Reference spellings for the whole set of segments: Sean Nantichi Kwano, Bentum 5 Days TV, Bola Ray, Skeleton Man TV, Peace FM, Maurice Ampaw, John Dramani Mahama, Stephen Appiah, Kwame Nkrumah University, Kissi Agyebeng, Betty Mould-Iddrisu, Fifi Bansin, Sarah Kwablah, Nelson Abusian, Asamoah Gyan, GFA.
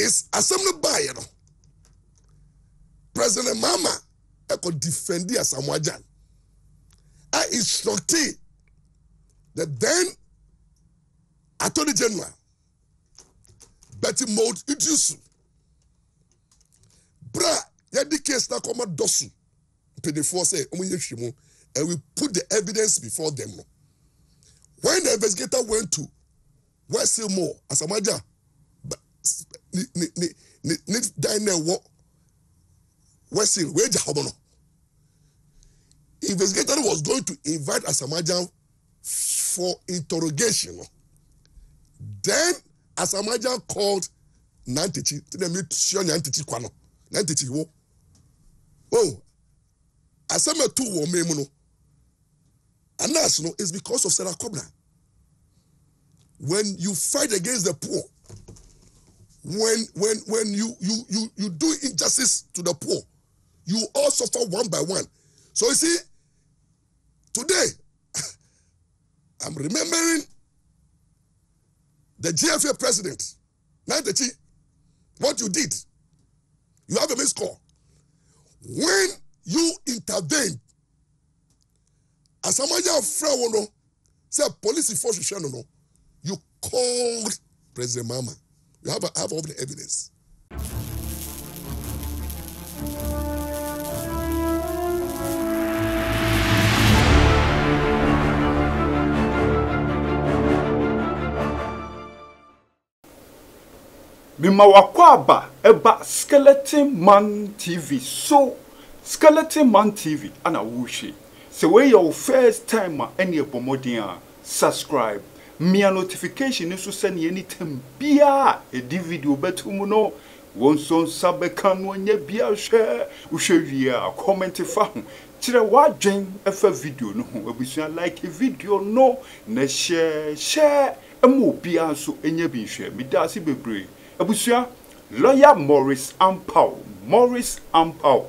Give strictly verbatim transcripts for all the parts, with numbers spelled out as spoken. is Asamna Bay, you know. President Mahama, I could defend the Asamoah Gyan. I instructed the then Attorney General, Betty Mould-Iddrisu, bra, yet the case now come out dosu. P D four say, and we put the evidence before them. When the investigator went to West Seymour, Asamoah Gyan, West Seymour, where the investigator was going to invite Asamoah Gyan for interrogation. Then Asamoah Gyan called Nantichi. Then they meet Sean Nantichi Kwano. Nantichi wo. Oh, Asama two wo me mono. And that's no, it's because of Sarah Kwablah. When you fight against the poor, when when when you you you you do injustice to the poor, you all suffer one by one. So you see, today I'm remembering the G F A president. Nantichi, what you did, you have a missed call. When you intervened, Asamoah Gyan said police force no, you called President Mahama. You have, have all the evidence. Mimawakwaba eba Skeleton Man T V. So Skeleton Man T V ana wushi. So when your first time any bomodia subscribe. Mia notification is to send you anything bia a video betumuno. One son sabekan one ye bia share. Ushevia comment fahun. Chira watching efa video no ebusia like a video no ne share share emu bia so enye bi share. Midasi bebre. Abusia, lawyer Maurice Ampaw, Maurice Ampaw,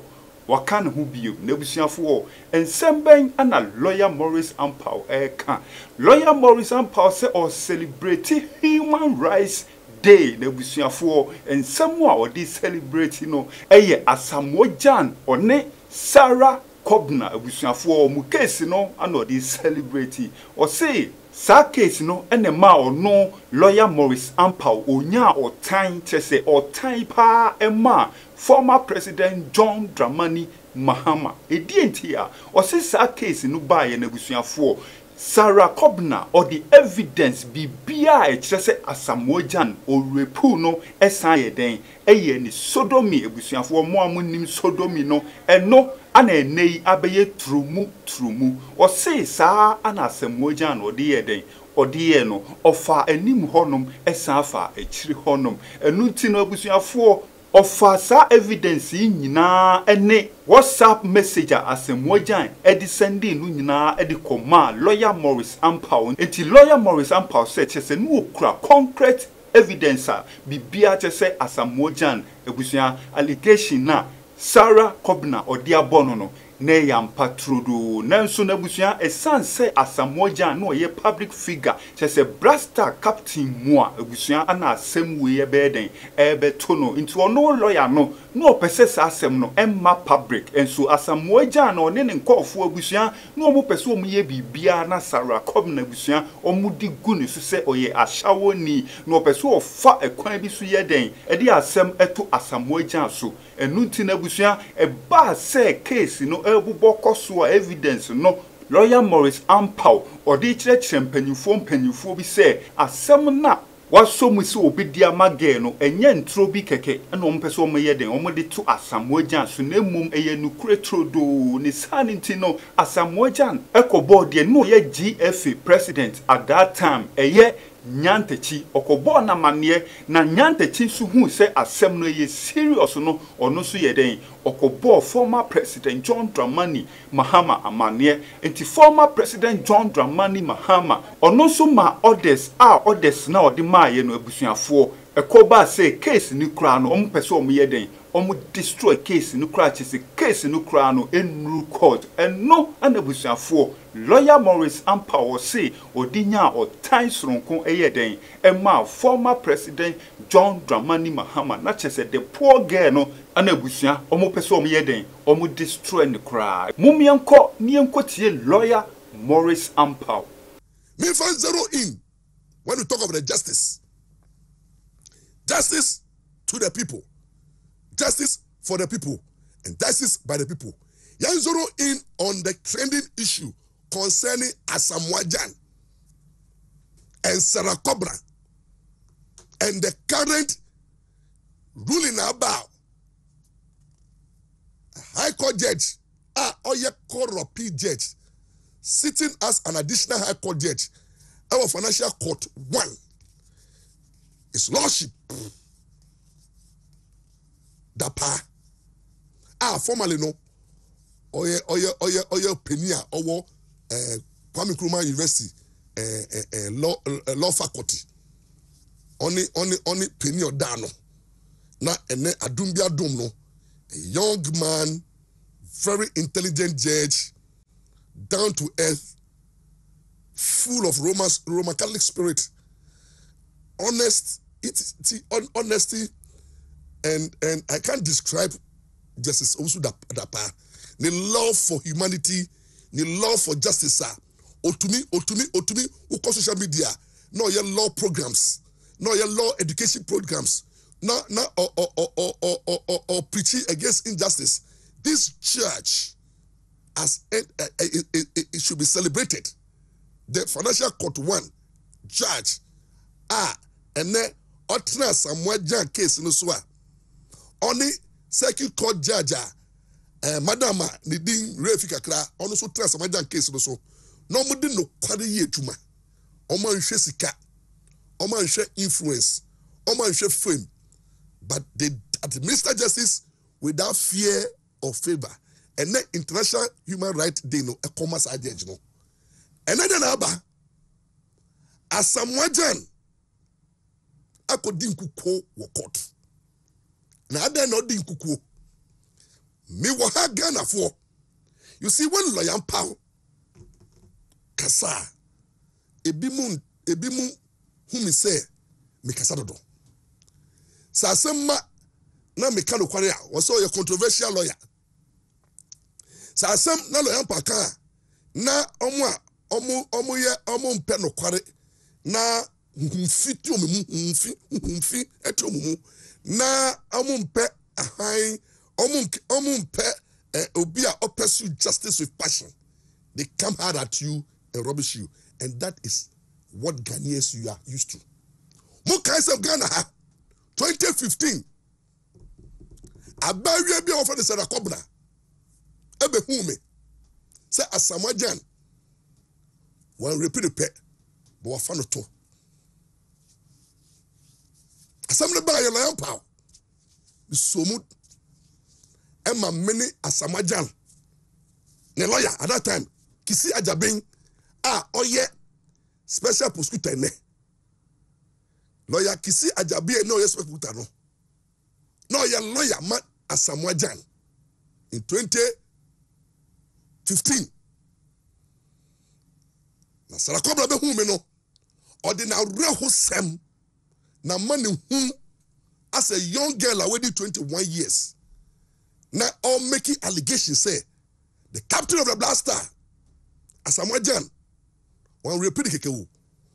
wakan hubiyo, nebusia fuo, and sembeng ana lawyer Maurice Ampaw, eka. Lawyer Maurice Ampaw se or celebrate Human Rights Day, nebusia fuo, and someone or di celebrate, you know, eye Asamoah Gyan, or ne, Sarah Kwablah, ebusia fuo, mukesi no, ano di celebrate, or say, sa case no enema or no lawyer Maurice Ampaw onya or time chese or time pa ema former president John Dramani Mahama edientia or say sa case no ba ye nebusuafo Sarah Kwablah or the evidence bibia e chese Asamoah Gyan or repu no esan ye den eye ni sodomi ebusuafo mo amunim sodomi no eno ana enei abeye trumu trumu o se saa ana Asamoah Gyan no de yeden o de ye no ofa enim honum esa fa echiri honum enu ti no abusuafo ofa saa evidence nyina ene WhatsApp messenger Asamoah Gyan edi sending nu nyina edi koma lawyer Maurice Ampaw enti lawyer Maurice Ampaw se chese nu okura concrete evidence bibia chese Asamoah Gyan ebusua allegation na Sarah Kwablah or dear Bonono, ne yam patrudu, Nelson Abusian, a son say Asamoah Gyan, no ye public figure, just a blaster captain moi, Abusian, and a same way a bedding, a betono, into no lawyer no, no possess asem no, emma public, and so Asamoah Gyan or nen and call for Abusian, no more pursue me be Biana Sarah Kwablah Abusian, or moody goodness to say, or ye a shower knee, no pursue of fat a quaint so ye den, a dear asem etu Asamoah Gyan so, and Nuntina Abusian, a bar say case, no. Bokosua evidence no lawyer Maurice Ampaw or the church and penufom penufobi say as some na was so much obedia mageno and yen trobi keke and on person meyeden omode to Asamoah Gyan so nemum eye nukure trodo ni sanity no Asamoah Gyan echo board no ye G F A president at that time eye Nyantechi okobo na manie na Nyantechi su hu se asem no ye serious no ono so ye den okobo former president John Dramani Mahama amanie enti former president John Dramani Mahama ono so ma orders a orders na odi ma ye no abusuafo ekoba se case ni kra no om pese om ye den om destroy case ni kra chese case no crown in no court and no anabusia for lawyer Maurice Ampaw say or dinya or ties ronko eyeden and my former president John Dramani Mahama na chese the poor girl no anabusia omo pese omo yeden omo destroy the cry mumianko nienko tie lawyer Maurice Ampaw. Me find zero in when we talk of the justice justice to the people, justice for the people, and justice by the people. Yan zero in on the trending issue concerning Asamoah Gyan and Sarah Kwablah and the current ruling about a high court judge, ah, or your corrupt judge, sitting as an additional high court judge, our financial court one, his lordship, Dapa. Ah, formerly no, oye oye oye oye penia owo eh, Kwame Nkrumah University eh, eh, eh, law eh, law faculty. Oni oni oni penia dano. Na ene adumbia dum no, a young man, very intelligent judge, down to earth, full of Roman Roman Catholic spirit, honest. It's on honesty. And and I can't describe justice also that part. The love for humanity, the love for justice, sir. Otumi, otumi, otumi. Who call social media? No, your law programs. No, your law education programs. No, no, or or or or or or preaching against injustice. This church, as it, it, it, it, it should be celebrated. The financial court one, judge, ah, and then Otna Samuel Jan case in Usua. Only circuit court judge, eh, madama, nidin refika kra, ono so trans amajan case no so. No mudi no kwade ye tuma. Oma nhwe sika. Oma nhwe influence. Oma nhwe fame. But they administer justice without fear or favor. And then international human rights day no, a commerce judge no. And then aba, Asamoah Gyan, akodin kuko wo court. Na ada na odi nkukuo me wo ha Ghana for you see when lawyer Ampaw kasa ebi mu ebi mu hu me say me kasa dodo sa sema na me ka no kware a wo say o controversial lawyer sa sem na lawyer Ampaw ka na omo a omo omo ye omo mpe no kware na mfi ti o me mu mfi mfi eto mu na amumpe ahan omumke omumpe obi a pursue justice with passion, they come hard at you and rubbish you, and that is what Ghanaians you are used to. Mo kinds of Ghana twenty fifteen abawie bi offer the Sarah Kwablah ebe hu me say Asamoah Gyan wan repeat the pe but wa fa no to Asamle ba yelo Ampaw. Somut Emma many Asamoah Gyan. Ne lawyer at that time, Kissi Agyebeng, ah, oh yeah, special prosecutor ne. Lawyer Kissi Agyebeng no yes prosecutor no. No your lawyer man Asamoah Gyan in twenty fifteen. Na Sarah Kwablah be hu me no. Ordinary hosem. Na man who, as a young girl already twenty-one years, now all making allegations say the captain of the blaster, Asamoah Gyan, one repeat kekewo,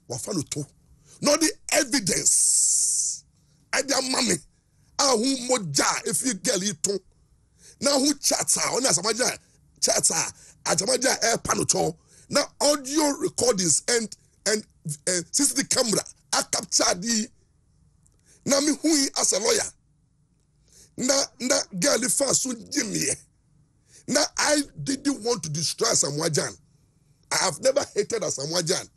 one follow to, not the evidence. And their mommy, ah who moja if you girl you to, now who chats her on Asamoah Gyan chats her, Asamoah Gyan air panoto, now audio recordings and and and since the camera I captured the. Na me hui as a lawyer. Na na girl fast so jimmy. Na I didn't want to destroy Asamoah Gyan. I have never hated Asamoah Gyan.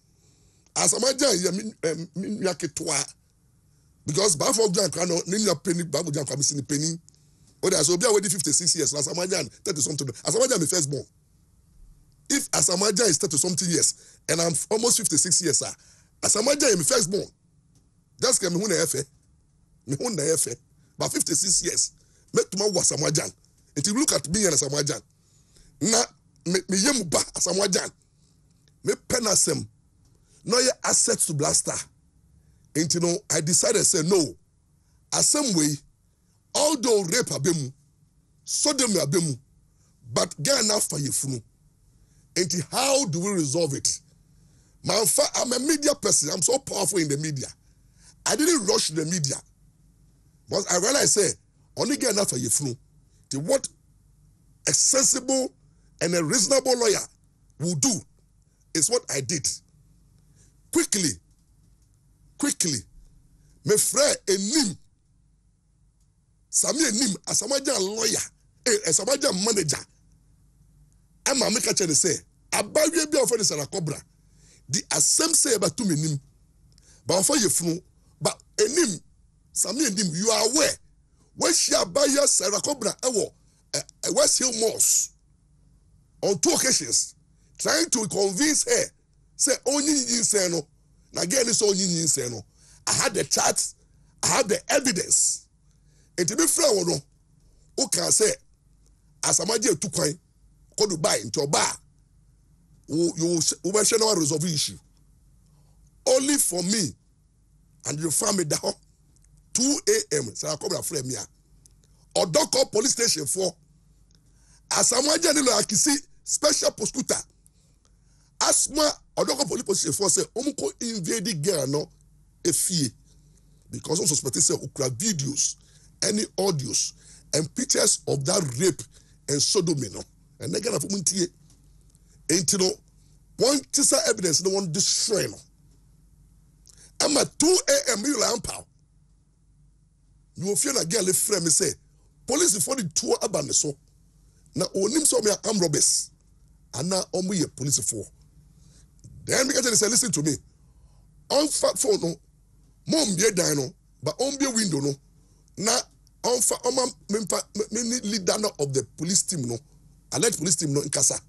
Asamoah Gyan ya min ya ketwa. Because Bafu Gyan kan no nim ya penny Bafu Gyan kwami sin penny. O dey so be already fifty-six years Asamoah Gyan thirty something. Asamoah Gyan me first born. If Asamoah Gyan is thirty something years and I'm almost fifty-six years sir. Asamoah Gyan me first born. Just come me hu na efe. Me own the F A, but fifty-six years. Met to my Asamoah Gyan. If you look at me and Asamoah Gyan, na me me yemuba Asamoah Gyan, me penasem, no ye assets to blaster. And you know, I decided say no. As some way, although rape abemu, so dem abemu, but get enough for you funu. And how do we resolve it? My fact, I'm a media person. I'm so powerful in the media. I didn't rush the media. But I realized, say, only get enough for you funu. The what a sensible and a reasonable lawyer will do is what I did. Quickly, quickly, me friend enim, Sami enim, Asamoah Gyan lawyer, Asamoah Gyan manager. I'm a maker to say, about you be offered Sarah Kwablah. The assem say about two menim, but offer you from, but enim, Sami enim, you are aware. When she about your Sarah Kwablah, ewo, West Hill Moss, on two occasions, trying to convince her, say only in Seno. Now again, it's only in Seno. I had the charts, I had the evidence. And to be frank, or no, who can say, as a major two coin, call to buy into a bar, you will resolve the issue. Only for me and your family down two A M So I come and frame here. Or don't call police station for as a major special prosecutor. Asma or don't call police station for say, Omko invade the girl no. A fear because of suspected say Ukra videos, any audios and pictures of that rape and sodomy no and they gonna put here ain't you know one piece of evidence no one destroy no. I'm at two A M you like Ampaw. You will feel again left frame me say police before the two abandon so now onim so me armed robbers and now omu ye police for then because they say listen to me on fat phone no. Mom be dino, but on be window no. Na on fa on many leader of the police team no. Alert police team no in Kasa.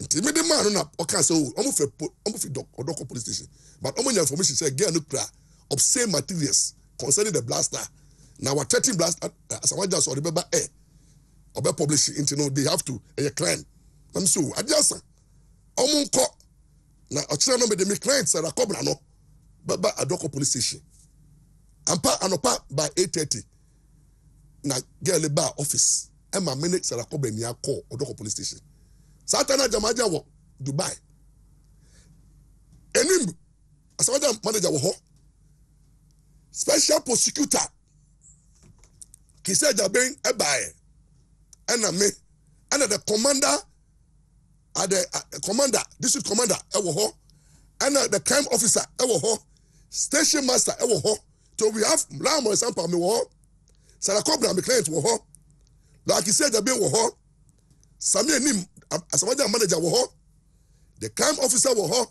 Until me the man no o can say oh, I'm for I'm for doc or doc police station. But on your information say get no cry obscene materials concerning the blaster. Now we're threatening blaster as I just remember eh. Or be publishing into no they have to a crime. I'm so I just omun ko na ochira no be the client say Sarah Kwablah no. But by Adoko police station. And pa anopa by eight thirty. Na girl bar office. And my minute Sarah Kwablah near call Adoko police station. Satana Jamaja wo Dubai. Enim Asamoah manager wo. Special prosecutor. Kissi Agyebeng ebae. Ana me. Ana the commander. At the uh, commander, district commander, ewo ho. And uh, the crime officer, ewo ho. Station master, ewo ho. So we have Lam Maurice Ampaw me wo. Sarah Kwablah me client wo ho. Like he said, Agyebeng wo ho. Sami enim Asamoah Gyan manager wo ho. The crime officer wo ho.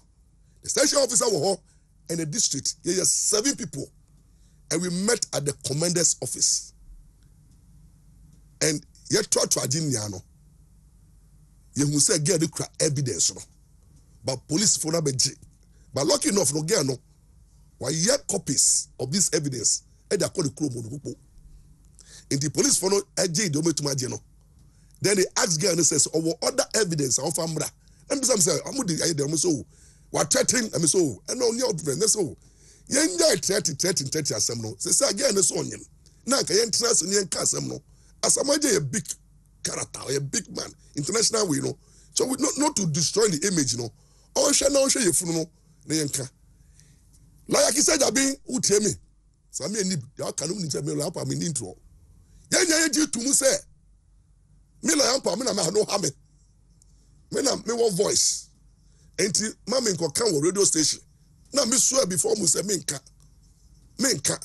The station officer wo ho. And the district, there are seven people, and we met at the commander's office. And yet, try to adjiniano. You will say get the evidence, no. But police for na beji. But lucky enough, no get no. Why you have copies of this evidence? And they call the crew monokupo. In the police for no eji don't make too much no. Then they ask girl and says, "Oh, what other evidence? I offer mra." And some say, "I'm the I dem so. What threatening? I'm so. And no, you different. That's so. You enjoy threatening, threatening, threatening as some no. They say again, that's on him. Now can you trust you can some no? As some a big character, a big man, international way, you know. So we not not to destroy the image, you know. Oh, shall now show you funeral, Nayanka. Like he said, I be who tell me. So I mean, I can't tell me lamp, I mean, intro. Then you do to me, say, me lamp, I mean, I have no harm. When I make one voice, and mammy can come with radio station. Now, me swear before me say, Minka, Minka,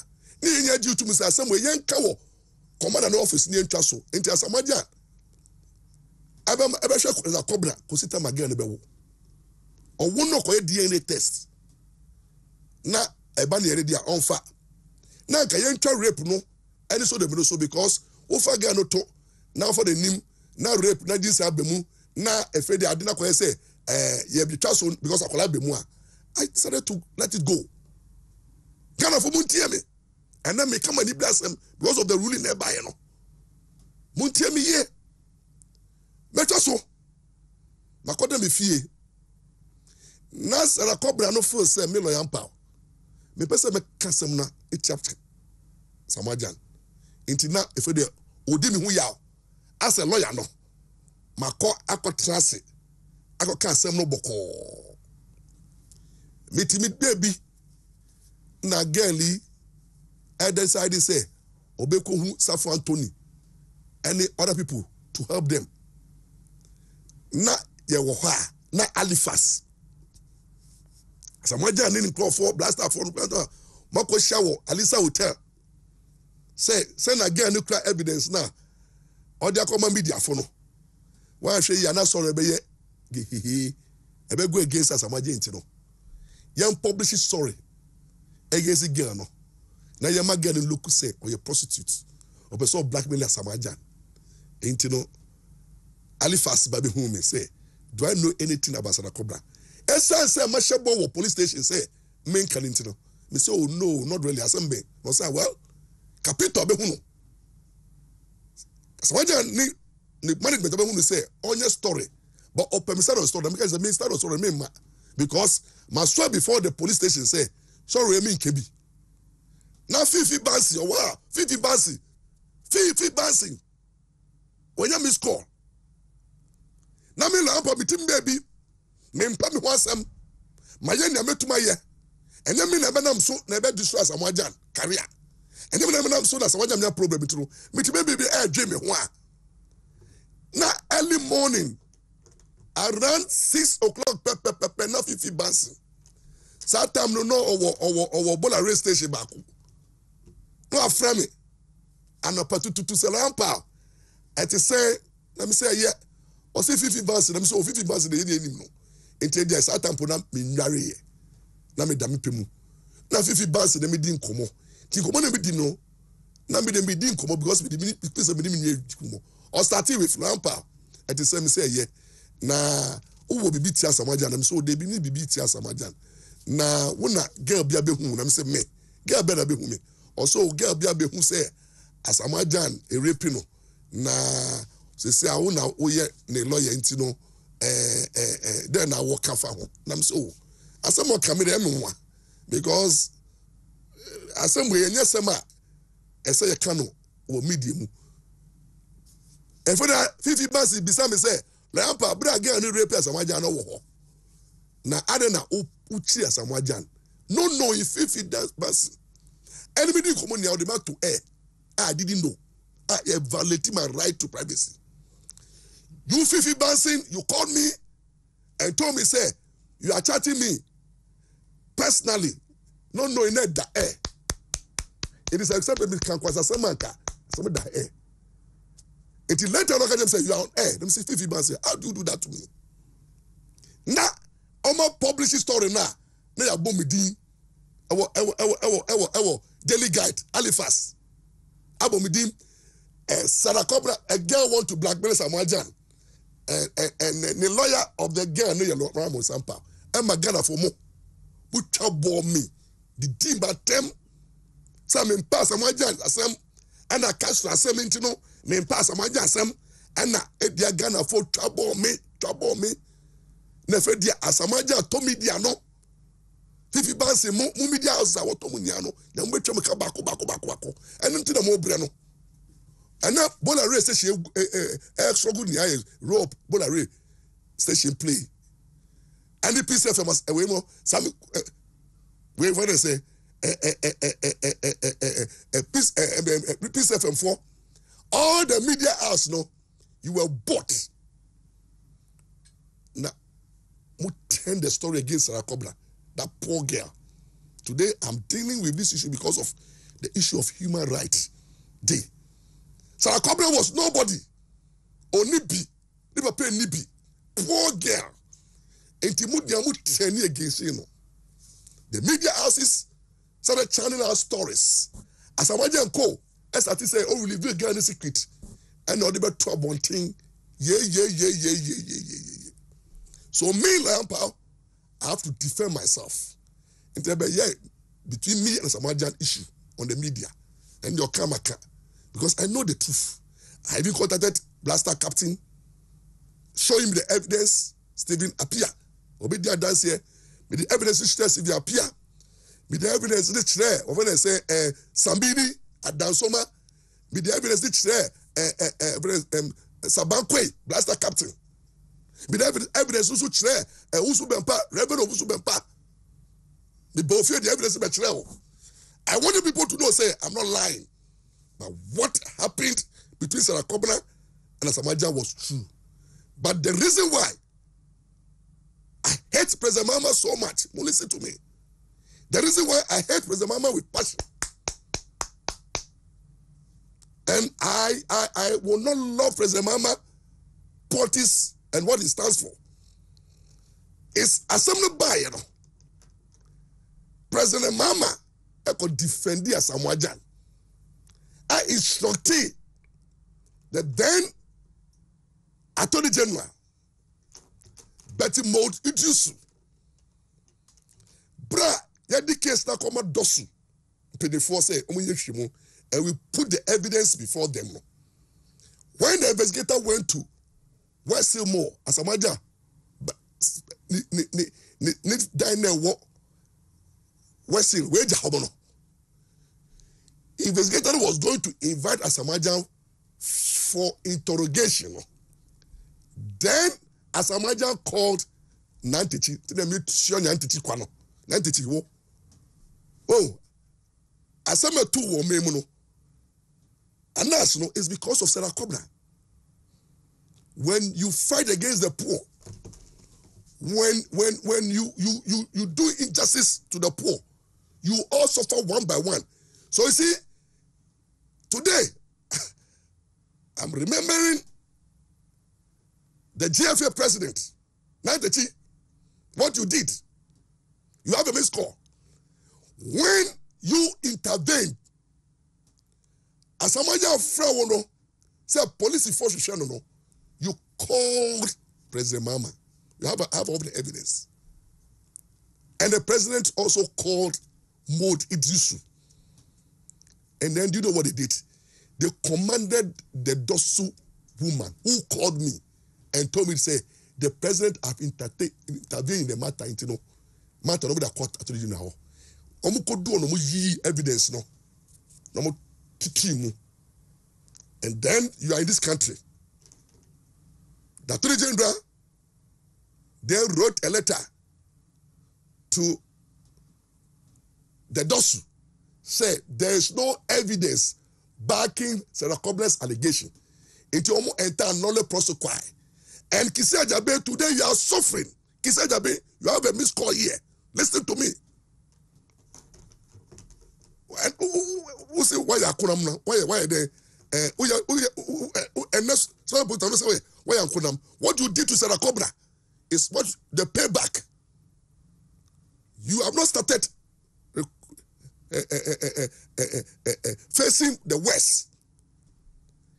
near you to me, say, somewhere, young cow, command an office near Tasso, and tell Asamoah Gyan. I be I be sure Sarah Kwablah consider my girl nebewo. Or one no koye D N A test. Na I ban the idea on fa. Na I can't try rape no. I so the so because ofa girl no to. Now for the name na rape na this abemu na efede adi na koye say eh ye be trust because I collab bemu. I decided to let it go. Ghana for muntie me. And na me come and bless them because of the ruling nearby no. Muntie me here. Mecha so. Makoda me fie. Na Sarah Kwablah no fo se me lawyer Ampaw. Me pese me kasem na etiapche. Asamoah Gyan. Inti na efede odi me hu yaw. As a lawyer no. Mako akotrase. Ako kasem no boko. Mitimi debi na girli I decided say Obekohu Safo Anthony any other people to help them. Na yewoha na Alifas. Asamoah Gyan ni call for blaster for Mako Shawo Alisa Hotel. Say send again nuclear evidence now. Or they come media for no. Why should you not sorry be he ebe go against Asamoah Gyan ntino. Yan publish sorry against girl no. Na your man girl in local say or your prostitute or person blackmail Asamoah Gyan. Ain't you know? Alifas baby who me say, do I know anything about Sarah Kwablah? Esa say Mashabo wo police station say men can you know? Me say oh no, not really. Asembe. No say well, capital be who no. Asamoah Gyan ni ni management be who me say on your story, but open me start on story because the main start on story me ma because my story before the police station say sorry me kebi. Now fifty bouncy or wow, fifty bouncy, fifty bouncy. When you miss call, now me la ampa mitim baby, me impa mi wasam, my yen yame to my ye, and then me na benam so na be destroy Asamoah Gyan career, and then me na benam so na Asamoah Gyan na problem itro, mitim baby eh Jimmy wa. Now early morning, around six o'clock, pe pe pe pe na fifty bouncy. That time no no or or or Bola Ray station back. No aframe an opportunity to sell Ampaw and to say let me say yeah or say fifty bucks let me say fifty bucks dey dey nim no enti dey say atampo na me nware ye na me dame pemu na fifty bucks dey me di nkomo ti nkomo na me di no na me dey me di nkomo because me dey me person me dey me nwe nkomo or start with Ampaw and to say me say yeah na wo bibi ti Asamoah Gyan na me say o dey bi ni bibi ti Asamoah Gyan na wo na girl bia be hu na me say me girl bia na be hu me. Also, girl, be who say, Asamoah Gyan, a rapino, na, se say, I won't know, oh, yeah, ne lawyer, and you know, eh, eh, eh, then I walk off home. Nam so, as someone come in the because, as some way, and yes, some are, and say a canoe, or medium. And for that, fifty bucks, beside me say, Lampa, but I get a new rapier, Asamoah Gyan, oh, na, I don't know, uchi, Asamoah Gyan. No, no, if fifty bucks. Enemy didn't come on the other to air. I didn't know. I violated my right to privacy. You Fifi Bansin, you called me and told me, say, you are chatting me personally, not knowing that air. It is accepted with Kankwasa Samanka, some of that air. It is later on, I say, you are on air. Let me see Fifi Bansin, how do you do that to me? Now, I'm not publishing story now. Now you're bombing me. I will, I will, I will, I will, I will, I will. Daily guide, Alifas. Abomidim, Sarah Kwablah, a girl want to blackmail Asamoah Gyan. And the lawyer of the girl, no, you're Ramos Ampaw. And my Ghana for more. Put your me. The team by them. Some in pass Asamoah Gyan, some. And I catch the same intino. Name pass Asamoah Gyan, some. And I ate their Ghana for trouble me. Trouble me. Never dear Asamoah Gyan, Tommy Diano. If you bounce him, Mumidia was our Tomuniano, then we come back, back, back, back, and into the Mobrano. And now Bola Ray station, extra good in the eyes, rope, Bola Ray station play. And the Peace F M was away more. Some way when I say, Peace F M four, all the media house, no, you were bought. Now, we turn the story against Sarah Kwablah. That poor girl. Today, I'm dealing with this issue because of the issue of human rights day. Sarah Kwablah was nobody. Or Nibi. Never pay Nibi. Poor girl. And Timothy turning against you know. The media houses started channeling our stories. As I and co, S R T say, oh, we leave a girl in the secret. And all the trouble one thing. Yeah, yeah, yeah, yeah, yeah, yeah, yeah, yeah. So me, Lampa. I have to defend myself. And there be yeah, between me and Asamoah Gyan issue on the media and your camera, because I know the truth. I even contacted Blaster Captain show him the evidence, Stephen Appiah. Obediya dance here. May the evidence which tells Stephen Appiah. May the evidence which there, or when they say, uh, Sambini at Dansoma. May the evidence which there, uh, uh, evidence, um, Sabankwe, Blaster Captain. May the evidence which there, uh, Usubempa, Reverend of Usubempa. May both fear the evidence which there. I want the people to know, say, I'm not lying. But what happened between Sarah Kwablah and Asamoah Gyan was true. But the reason why I hate President Mahama so much, well, listen to me. The reason why I hate President Mahama with passion, and I, I, I will not love President Mahama politics and what he stands for, is Assembly by, you know, President Mahama I could defend the Asamoah Gyan. I instructed the then Attorney General Betty Mould-Iddrisu, Bra, the case now come out dosu. P D four say, and we put the evidence before them. When the investigator went to West Silmore, Asamoah Gyan, West Hill, where Jahobono. Investigator was going to invite Asamoah Gyan for interrogation. Then Asamoah Gyan called Nantichi. Nantichi, oh, Asama two wo memuno. And that's no, it's because of Sarah Kwablah. When you fight against the poor, when when when you you you you do injustice to the poor, you all suffer one by one. So you see, today, I'm remembering the G F A president, Nantichi, what you did. You have a missed call. When you intervened, as a matter of fact, say police force, you called President Mahama. You have, have all the evidence. And the president also called Mould-Iddrisu. And then do you know what they did? They commanded the Dosu woman who called me and told me to say, the president have intervened in the matter. You know, matter over the court actually now. Omo kodo no mo yi evidence no. No mo tiki mu. And then you are in this country. The Attorney General, they wrote a letter to the Dosu, said there is no evidence backing Sarah Kwablah's allegation. It will enter another prosecutor. And Kissi Agyebeng, today you are suffering. Kissi Agyebeng, you have a missed call here. Listen to me. And who say why you are kunam now? Why why they? Who who who? And next, some people don't say why you are kunam. What you did to Sarah Kwablah is what the payback. You have not started uh, uh, uh, uh, uh, uh, uh, facing the West.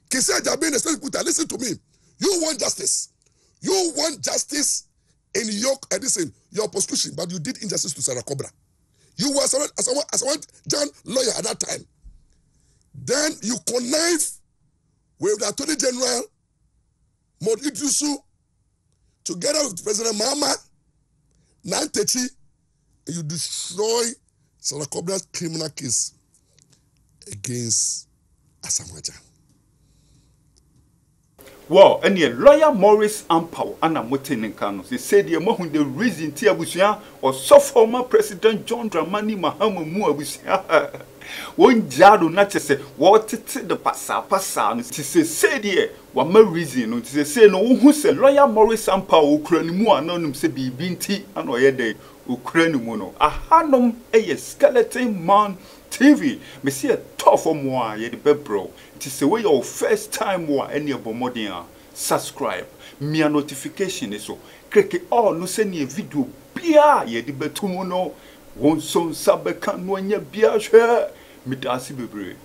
Kissi Agyebeng, the state putter, listen to me. You want justice. You want justice in your listen, your prosecution, but you did injustice to Sarah Kwablah. You were someone as someone as someone John lawyer at that time. Then you connive with the Attorney General Mould-Iddrisu, together with President Mahama, Nantichi, and you destroy Sarah Kwablah's criminal case against Asamoah Gyan. Well, and the lawyer Maurice Ampaw and Amotenikano, they said the amount the reason Tiabusia or so former President John Dramani Mahama Muabusia. One Jado Natchese, what the passa passa, she said, yeah, one more reason, she said, no, who said lawyer Maurice Ampaw, Ukrainimua, anonymous be binti, and Oyede, Ukrainimuno. A hanum, a skeleton man. T V, me see a tough one more, ye the bebro. It is the way your first time war any of Bomodia. Subscribe, me a notification is so. Click all no send ye video, beer, ye the betumuno. One son sabe can one ye beer, me dasi bebre.